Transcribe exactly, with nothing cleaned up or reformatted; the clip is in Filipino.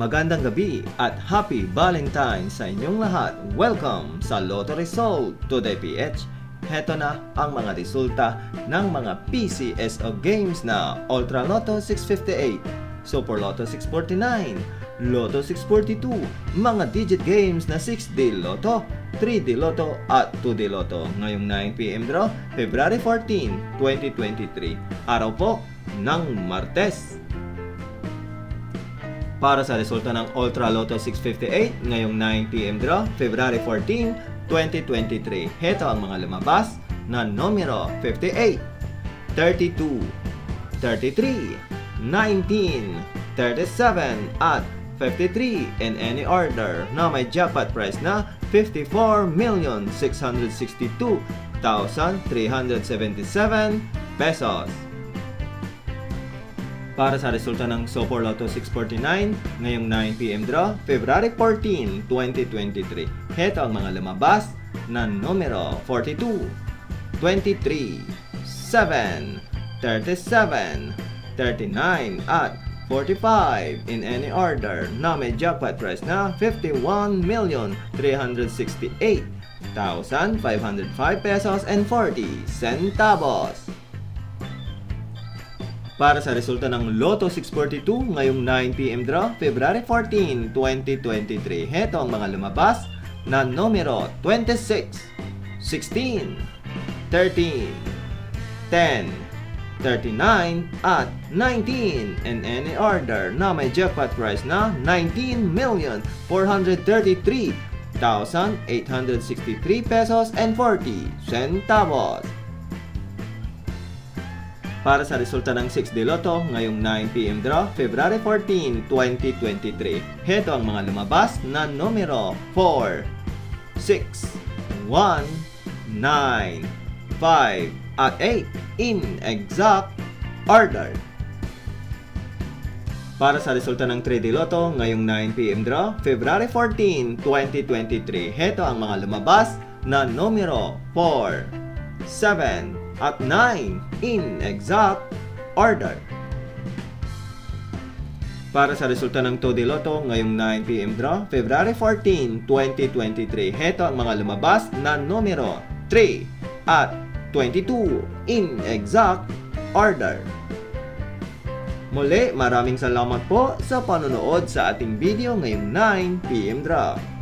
Magandang gabi at happy Valentine sa inyong lahat. Welcome sa Lotto Result Today P H. Heto na ang mga resulta ng mga P C S O games na Ultra Lotto six fifty-eight, Super Lotto six forty-nine, Lotto six forty-two, mga digit games na six D Lotto, three D Lotto at two D Lotto. Ngayong nine p m draw, February fourteen, twenty twenty-three, araw po ng Martes. Para sa resulta ng Ultra Lotto six fifty-eight, ngayong nine p m draw, February fourteen, twenty twenty-three. Heto ang mga lumabas na numero fifty-eight, thirty-two, thirty-three, nineteen, thirty-seven, at fifty-three in any order na may jackpot price na fifty-four million six hundred sixty-two thousand three hundred seventy-seven pesos. Para sa resulta ng Super Lotto six forty-nine, ngayong nine p m draw, February fourteen, twenty twenty-three. Heto ang mga lumabas na numero forty-two, twenty-three, seven, thirty-seven, thirty-nine, at forty-five in any order na may jackpot price na fifty-one million three hundred sixty-eight thousand five hundred five pesos and forty centavos. Para sa resulta ng Lotto six forty-two, ngayong nine p m draw, February fourteen, twenty twenty-three. Heto ang mga lumabas na numero twenty-six, sixteen, thirteen, ten, thirty-nine, at nineteen in any order na may jackpot price na nineteen million four hundred thirty-three thousand eight hundred sixty-three pesos and forty centavos. Para sa resulta ng six D Lotto, ngayong nine p m draw, February fourteen, twenty twenty-three. Heto ang mga lumabas na numero four, six, one, nine, five, at eight in exact order. Para sa resulta ng three D Lotto, ngayong nine p m draw, February fourteen, twenty twenty-three. Heto ang mga lumabas na numero four, seven, at nine in exact order. Para sa resulta ng two D Lotto, ngayong nine p m draw, February fourteen, twenty twenty-three. Heto ang mga lumabas na numero three at twenty-two in exact order. Muli, maraming salamat po sa panonood sa ating video ngayong nine p m draw.